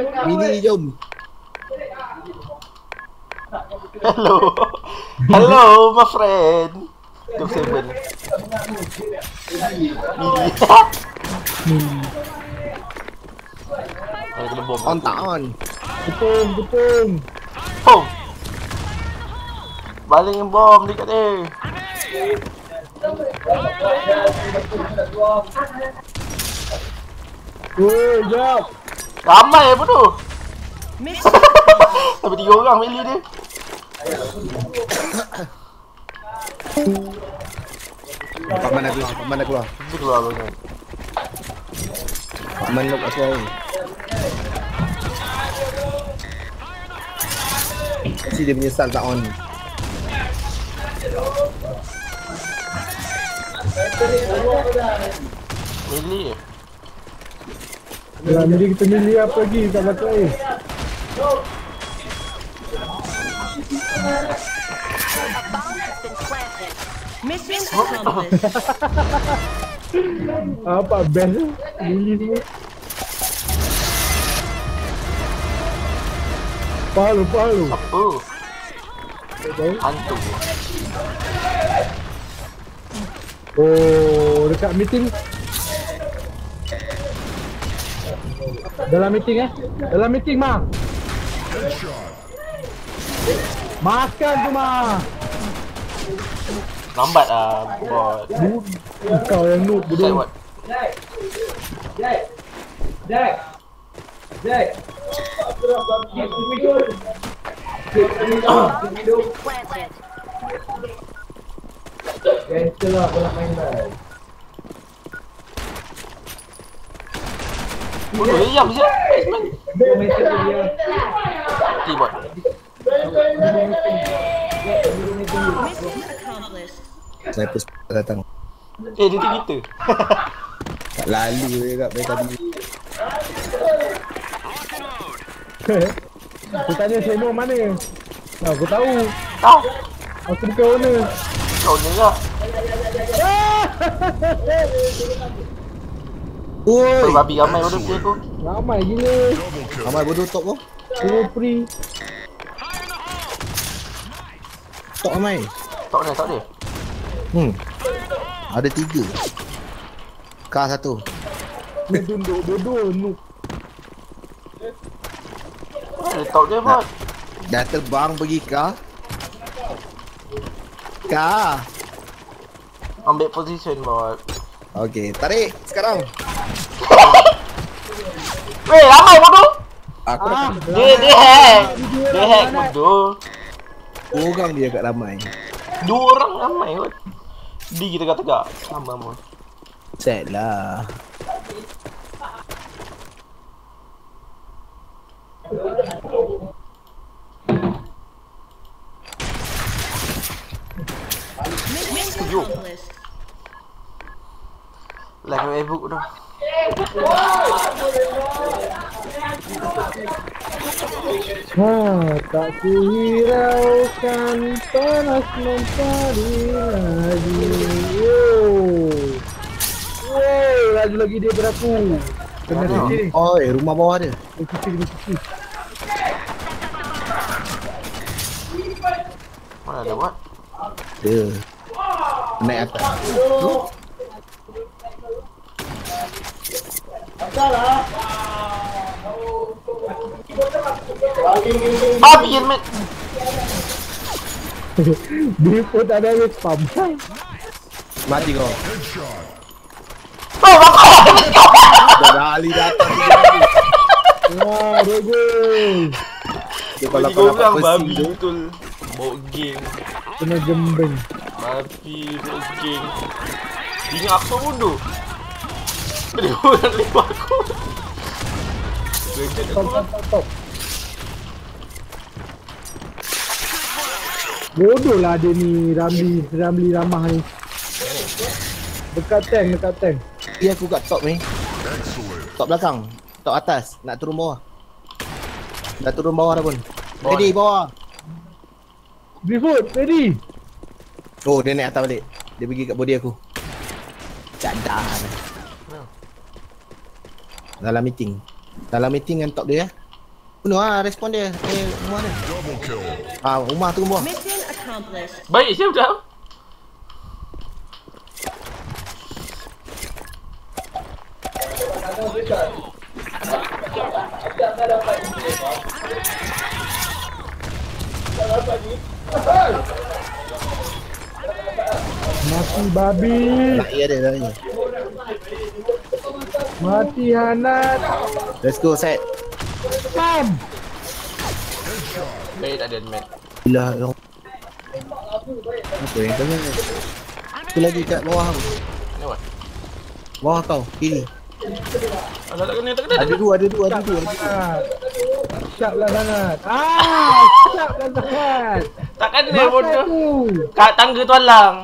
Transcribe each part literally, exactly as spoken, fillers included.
Bini, jom. Hello. Hello, my friend. Jom seven. On tak on. Jepun, jepun. Bom. Baling yang bom dekat dia. Woi, jap. Ramai apa tu? Sampai tiga orang meli dia. Pak mana keluar? Pak mana keluar? Dia keluar bang. Pak mana lock kat sini? Kasi dia punya stun tak on. Meli dalam diri kita milih apa lagi tak pakai eh. Apa best tu? Milih semua. Palu, palu. Apa? Hantu. Oh, dekat meeting. Dalam meeting eh. Dalam meeting mah. Makan tu mah. Lambat ah bot. Kau yang noob bodoh. Jack. Jack. Jack. Jack. Cancel lah bola main lah. Bodoh diam je. Basement. Mati bot. Saya pus datang. Eh dia kita. Tak lalu dia kat beta tadi. Aku tanya Seno mana? Nah, aku tahu. Tahu. Aku dekat mana? Kau ni lah. Oi, babi ramai bodoh dia aku. Ramai gila. Ramai bodoh top kau. Semua free. Top ramai. Top ni, top dia. Hmm. Ada tiga. Kar satu. Duduk bodoh noob. Ada top dia bot. Dah terbang pergi kar. Kar. Ambil position bot. Okey, tarik sekarang. Weh, ramai bodoh. Aku ah, nak dia dia hack. Dia hack bodoh. Orang dia kat ramai. Dua orang ramai kot. Di kita tegak-tegak. Sama pun. Set lah. Yo. Like my book dah. Ha, tak kuhiraukan panas mentari lagi. Wow, wow, laju lagi dia beraku. Kena sini. Oh, eh, rumah bawah dia. Dia kecil, dia kecil. Mana ada buat? Dia naik atas. Look. Salah. Babi helmet. Dia pun tak ada helmet spam. Mati kau. Oh, bapak. Dah Ali datang. Wah, rego. Dia kalau kau dapat babi betul. Bot game. Kena gembeng. Babi bot game. Ingat aku mundur. Beliau orang lebar aku. Top, top, top, top. Bodoh lah dia ni, Ramli, Ramli ramah ni. Dekat tank, dekat tank. Ya, aku kat top ni. Top belakang, top atas, nak turun bawah. Dah turun bawah dah pun. Ready, bawah. Drift, ready. Oh, dia naik atas balik. Dia pergi kat body aku. Cadang. Dalam meeting. Dalam meeting dengan top dia ya. Bunuh lah, respon dia. Eh, rumah dia. Ah, rumah tu rumah. Baik, siap dah. Mati babi. Laki ada dalamnya. Mati hanat. Let's go, set. Bam. Baik, tak ada admin. Gila dong. Apa yang kena? Itu lagi kat bawah aku. Kenapa? Bawah kau, kiri. Alah, tak kena, tak kena. Ada dua, ada dua, ada dua. Syaplah sangat. Ah, syaplah sangat. Tak kena bodoh. Kat tangga tu alang.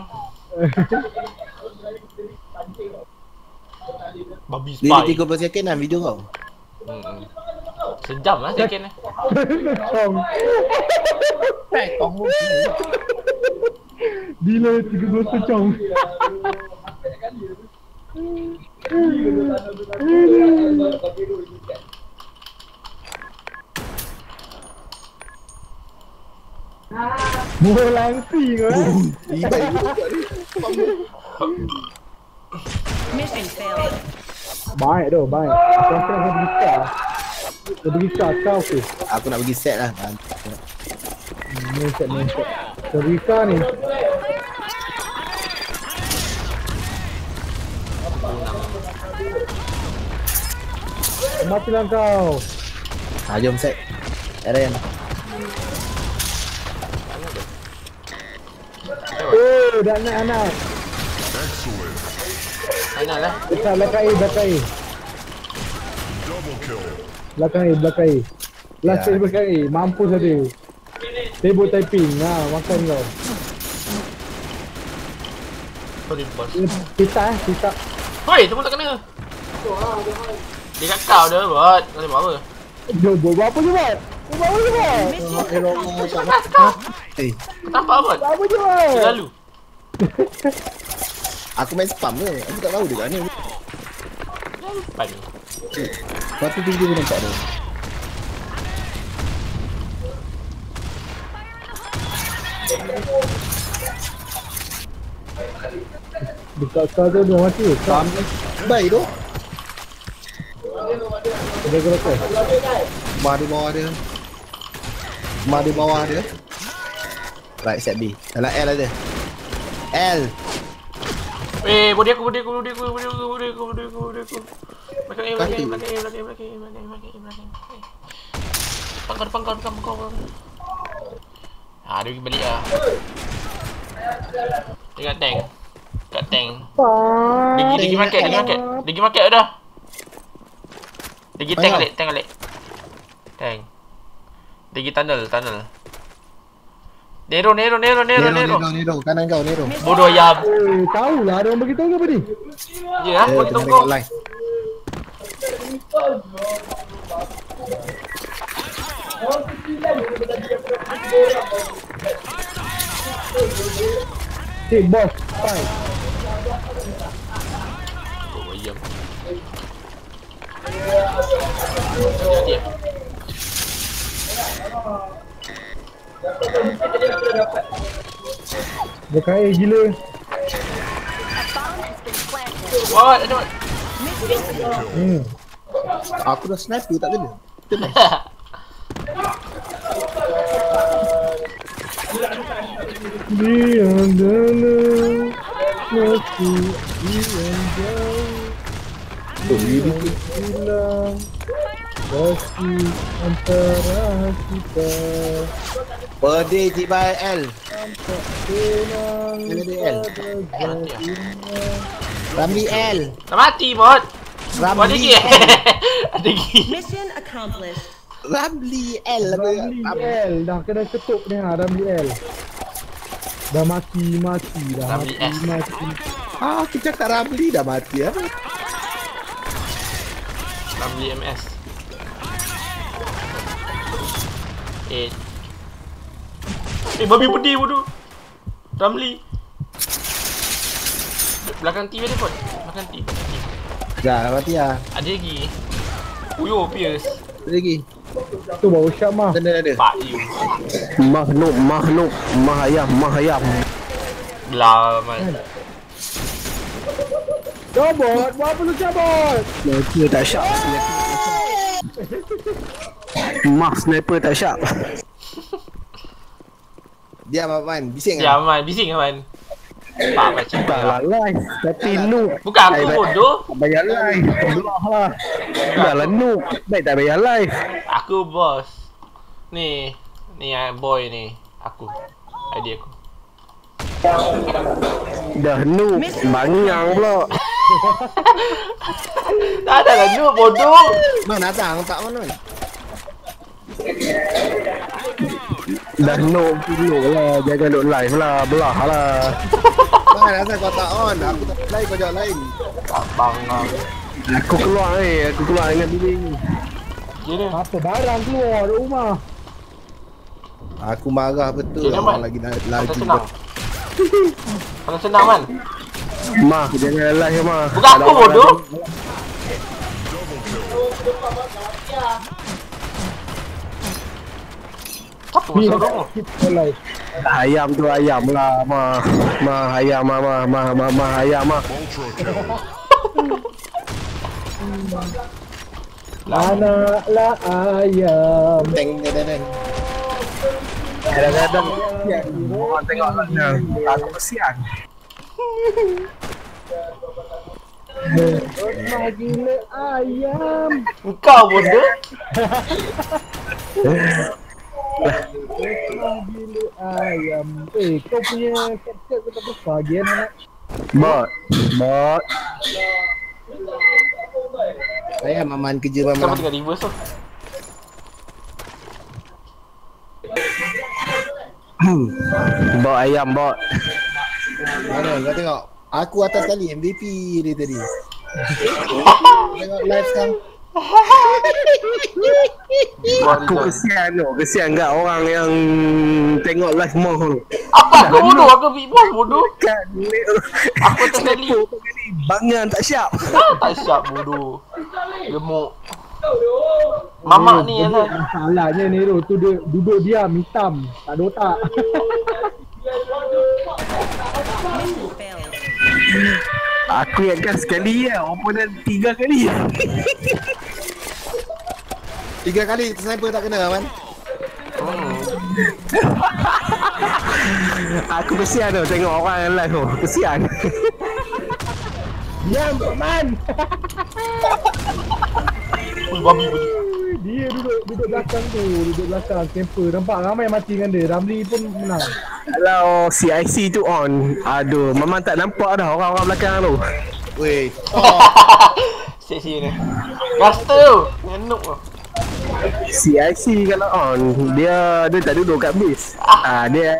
Babi spy. Dia tiga puluh second lah video kau. Hmm. Sejam lah second lah. Bila tiga puluh second. Bolang si kau eh. Ibai Mission failed. Baik doh, baik. Aku nak pergi set. Aku pergi set kau ke? Aku nak pergi set lah. Ni set ni set. Terika ni. Matilah kau. Ha, jom set. Eren. Oh, dah nak anak. Anak lah. Kita belakang air, belakang air. Belakang air, belakang air. Last yeah. Air belakang air, mampus ada. Table typing, ha, makan kau. Kita eh, kita. Hoi, semua tak kena. Dia kat kau dah buat, kau buat apa? Dia buat apa je buat? Buat apa je buat? Eh, kau tak apa buat? Apa je buat? Selalu. Aku main spam ke? Aku tak tahu dia kat mana. Spam ni. Satu tinggi pun nampak dia. Dekat kau tu dia mati. Spam ni. Baik tu. Dia kata. Mari bawah dia. Mari bawah dia. Right set B. Salah L ada. L. Eh, bodi aku, bodi aku, bodi aku, bodi aku, bodi aku, bodi aku, bodi aku. Makan air, makan air, makan air, makan air, makan air, makan air, makan air, makan air. Pangkau, pangkau, pangkau, pangkau. Ha, dia pergi balik lah. Dia kat tank. Kat tank. Dia pergi market, dia pergi market. Dia pergi market dah. Dia pergi tank balik, tank balik. Tank. Dia pergi tunnel, tunnel. Nero, Nero, Nero, Nero, Nero. Nero, Nero, kanan kau, Nero. Bodoh ayam. Eh, tahu lah ada orang beritahu ke apa ni? Ya, aku beritahu kau. Hey, boss. Hai. Bodoh ayam. Jadi ya. Bukan air gila. What? Ada what? Hmm. Aku dah sniper tak kena. Kena. Dia adalah mati yang jauh. Berdiri hilang. Pasti antara kita. Berdiri tiba L. L ada L. Ramli L. Tak mati bot. Ramli L. Ada lagi. Mission accomplished. Ramli L. Ramli L. Dah kena ketuk ni ha. Ramli L. Dah mati mati dah. Ramli S. Ah, kita cakap Ramli dah mati apa? Ramli M S. Eh. Eh, babi pedih bodoh. Ramli. Belakang T ada pun. Belakang T. Dah, mati ah. Ada lagi. Uyo, Pierce. Ada lagi. Tu baru syak mah. Kena ada. Makhluk, makhluk, mahayam, mahayam. Belah amat. Cabut, buat apa tu cabut? Sniper tak syak. Mah sniper tak syak. Diam Aman, bising kan? Diam Aman, bising Aman. Pak macam tak lah live. Tapi noob. Bukan aku bodoh. Bayar live. Belah lah. Dah lah noob. Baik tak bayar live. Aku bos. Ni. Ni boy ni. Aku. Idea aku. Dah noob. Bangang pula. Tak ada lah noob bodoh. Mana datang tak mana. Dah no dulu lah, jangan duk live lah, belah lah. Bang, asal kau tak on, aku tak live kau jawab lain. Tak bang. Aku keluar eh, aku keluar dengan bilik. Gila. Apa barang keluar dari rumah? Aku marah betul. Gila, lagi lagi. Kalau senang kan? Mah, jangan live mah. Bukan aku bodoh. Ayam tu ayam lah mah mah ayam mah mah mah mah mah ayam mah. Anak lah ayam. Teng teng teng. Kadang-kadang orang tengok lah aku kesian. Rosmah gila ayam. Kau bodoh. Rosmah gila ayam. Eh, kau punya cat-cat kau tak besar lagi anak. Bot. Bot. Saya Maman kerja Maman. Kamu tengah reverse tu. Bot ayam bot. Mana kau tengok. Aku atas kali M V P dia tadi. Tengok live sekarang. Aku kesian tu, kesian kat orang yang tengok live mall. Apa aku bodoh, aku big boss bodoh. Kan, aku terkali bangan tak siap. Tak siap bodoh. Gemuk. Mamak ni kan. Masalahnya ni tu dia duduk diam hitam, tak ada otak. Aku yang kan sekali ya, opponent tiga kali. Tiga kali sniper tak kena Aman. Hmm. Aku kesian tu tengok orang yang live tu. Kesian. Diam Aman. Babi bunyi. Dia duduk duduk belakang tu, duduk belakang camper. Nampak ramai mati dengan dia. Ramli pun menang. Kalau C I C tu on. Aduh, Maman tak nampak dah orang-orang belakang tu. Weh. Oh. C I C ni. Gaster tu. Ngenuk tu. C I C kalau on, dia dia tak duduk kat base. Ah, ah dia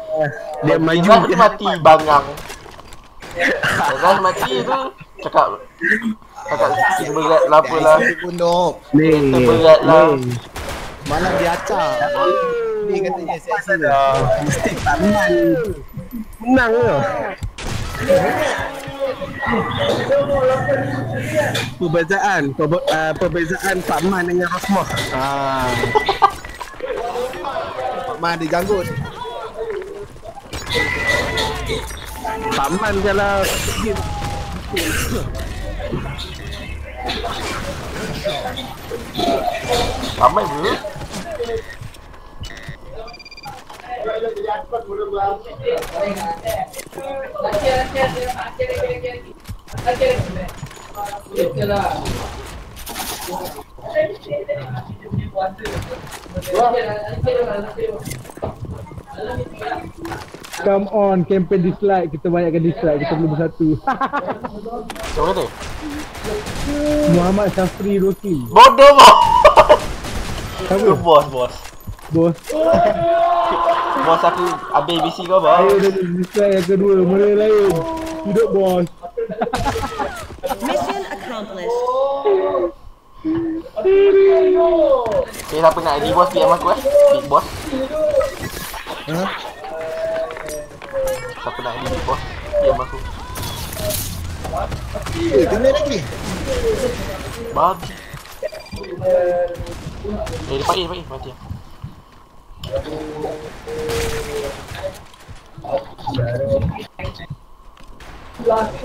dia mati maju dia mati bangang. Orang mati tu cakap cakap berat lapalah bunuh. Ni berat lah. Malam dia acak. Ni katanya C I C dah mesti tangan. Menang ke? Perbezaan perbe uh, perbezaan Pak Man dengan Rosmah. Ah. Pak Man diganggu. Pak Man kalau Pak Man dulu. Come on, campaign dislike. Kita banyakkan dislike, kita belum bersatu. Siapa tu? Muhammad Syafri Rosi. Bodoh bos. Siapa? Bos, bos. Bos. Bos aku habis B C kau bang. Ayo dah dislike yang kedua, mula lain. Hidup bos. Mission accomplished. Okay, siapa nak I D bos P M aku eh? Big boss. Huh? Siapa nak I D bos P M aku? Eh, tengok lagi. Babi. Eh, depan dia, depan dia,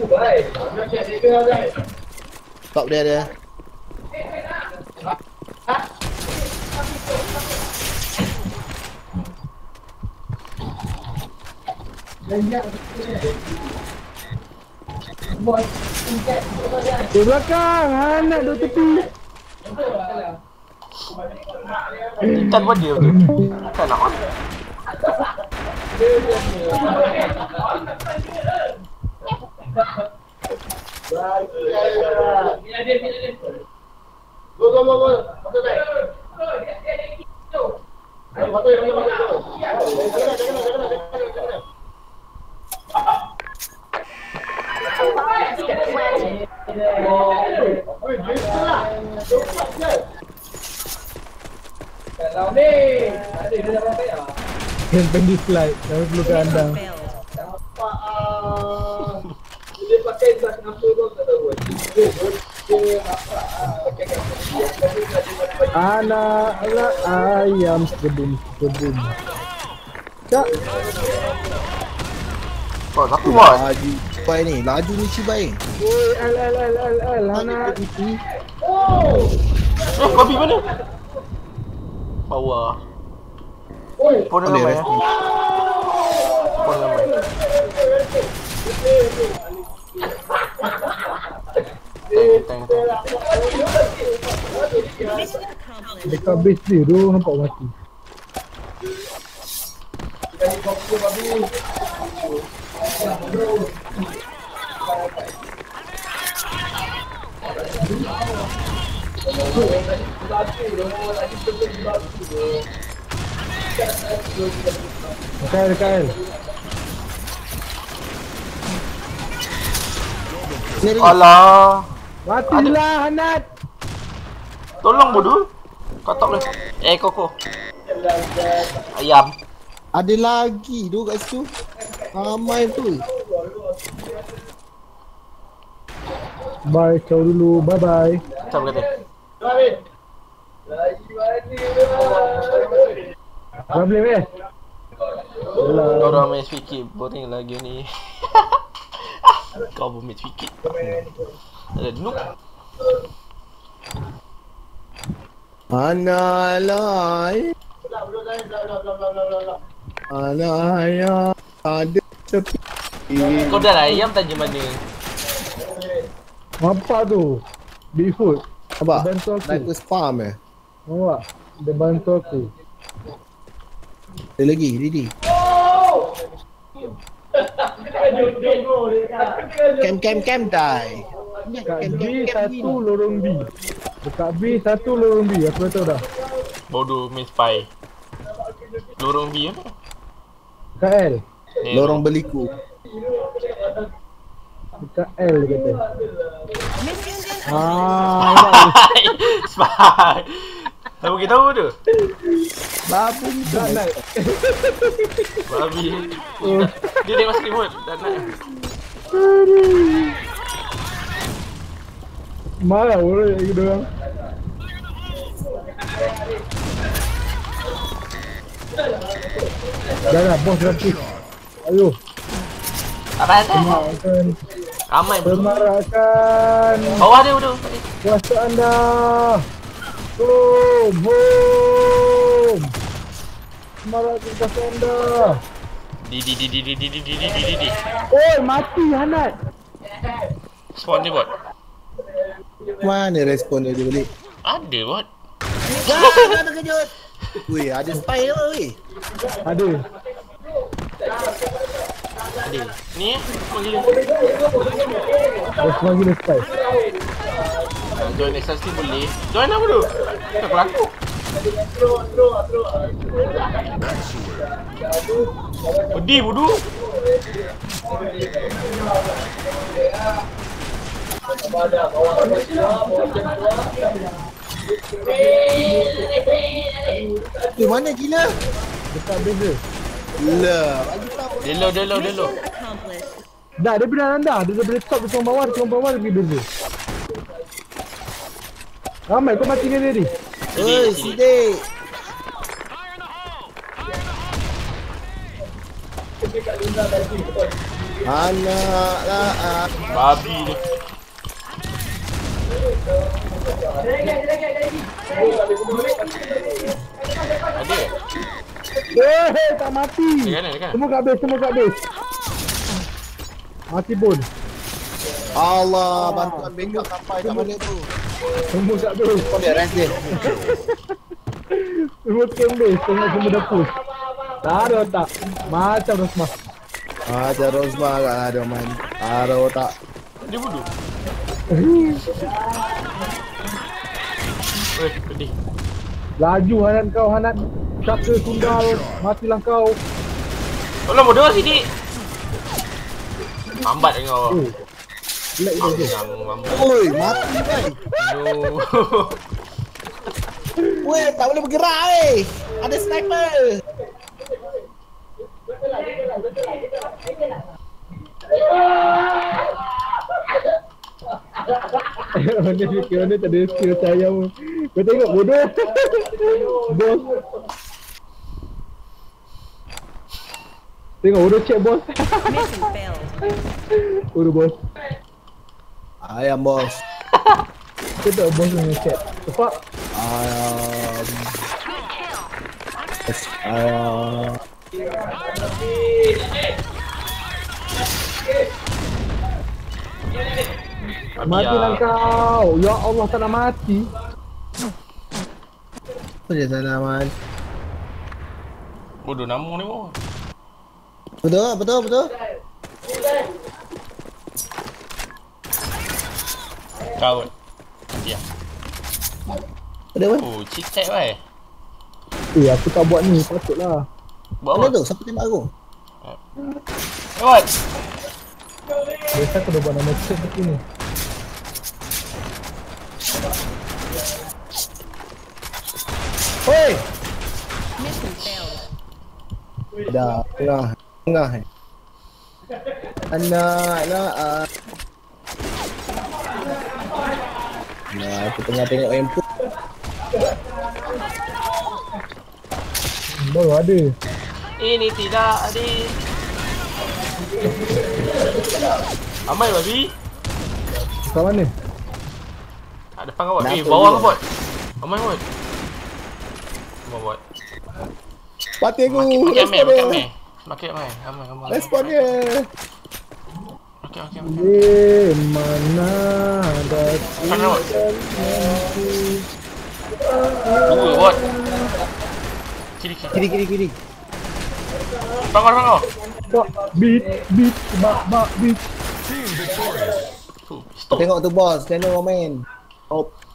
depan dia. Top dia ada. Di belakang, anak duduk tepi. Intan buat dia ke? Intan nak on? Bila dia, bila dia go, go, go, go. Patut baik. Dia ada gitu. Ayo, patut baik, patut baik. Jangan, jangan, jangan, jangan. Kalau ni ada dia nak apa ya? Yang pendek flight, jangan perlu ke anda. Apa ah? Dia pakai tas nampu tu kata buat. Dia apa? Pakai kat anak anak ayam sebelum sebelum. Tak. Oh, aku buat. Cibai ni, laju ni cibai. Oi, al al al al al anak itu. Oh. Eh, kopi mana? Bawah. Oi, pon lama ya. Pon lama. Dekat base dia tu nampak mati. Kali kau pun babi. Dekat, dekat. Alah. Matilah Hanat. Tolong bodoh. Katok boleh. Eh koko. Ayam. Ada lagi tu kat situ. Ramai tu. Bye, ciao dulu. Bye bye. Ciao kata. Dah boleh weh. Dorang main sikit, boring lagi ni. Kau bermain sikit. Ada noob. Analai. Belum belum belum belum belum belum. Analai. Ada tepi. Kau dah lah ayam tajam mana? Apa tu? Bigfoot. Apa? Bantu aku. Aku spam eh. Apa? Dia bantu aku. Dia lagi, Didi. Camp, camp, camp die. Dekat B satu lorong B. Dekat B satu lorong B. Aku tahu dah. Bodoh, main spy. Lorong B apa? K L. Eh, lorong beliku. Dekat L kata. Ah, spy. Tahu kita tahu tu. Babu dah naik. Babi. Dia dia masuk remote dah naik. Marah orang itu doang. Jangan bos rapih. Ayo. Apa ada? Ramai bermarakan. Bawah dia udah. Kuasa anda. Boom, boom. Marakan kuasa anda. Di di di di di di di di di. Oh, mati Hanat. Spawn dia bot. Mana respon dia balik? Ada bot. Jangan kena terkejut. Weh, ada spy ke weh? Ada. Adil. Ni panggil. Bos panggil spy. Join next team boleh. Join apa tu? Tak pelaku. Pedih bodoh. Di mana gila? Dekat beza. Lah, delo delo delo. Dah, dia pindah rendah. Dia daripada top ke tengah bawah, tengah bawah dia pergi beza. Ramai kau mati dengan dia ni. Oi, Siddiq. Anak lah ah. Babi ni. Ada? Eh, tak mati. Semua kat base, semua kat base. Mati pun. Allah, bantuan backup sampai kat mana tu. Semua kat base. Kau biar rest dia. Semua camp base, tengok semua dah push. Tak ada otak. Macam Rosmah. Macam Rosmah kat ada man. Ada otak. Dia bodoh. Oi, pedih. Laju Hanan kau, Hanan. Satu tunggal, matilah kau. Tolong bodoh sini. Mambat kau. Oh. Lek dia. Oi, mati kan. Aduh. Weh, tak boleh bergerak eh. Ada sniper. Mana fikir mana tak ada skill saya pun. Kau tengok bodoh. Bos. Tengok bodoh check bos. Bodoh bos. Ayam bos. Kau tak bos punya check. Cepat. Ayam. Ayam. Matilah kau. Ya Allah, tak nak mati. Apa dia tak nak mati? Bodoh nama ni bawah. Betul, betul, betul. Kau pun. Ya. Ada apa? Oh, cik-cik weh. Eh, aku tak buat ni, patutlah. Buat apa? Mana tu? Siapa tembak aku? Lewat! Biasa aku dah buat nama check macam ni. Hoi! Dah, tengah, tengah eh. Anak lah ah. Nah, aku tengah tengok handphone. Baru ada. Ini tidak ada. Amai babi. Kat mana? Ada pangkat awak. Eh, bawah kau bot. Amai bot. Amai bot. Mati aku. Makan main, makan main. Makan main. Amai, amai. Respon dia. Okey, okey, okey. Eh, mana ada. Mana bot? Tunggu bot. Kiri, kiri, kiri, kiri. Bangor, bangor. Beat, beat, bak, bak, beat. Team victorious. Tengok tu boss, kena komen. Op.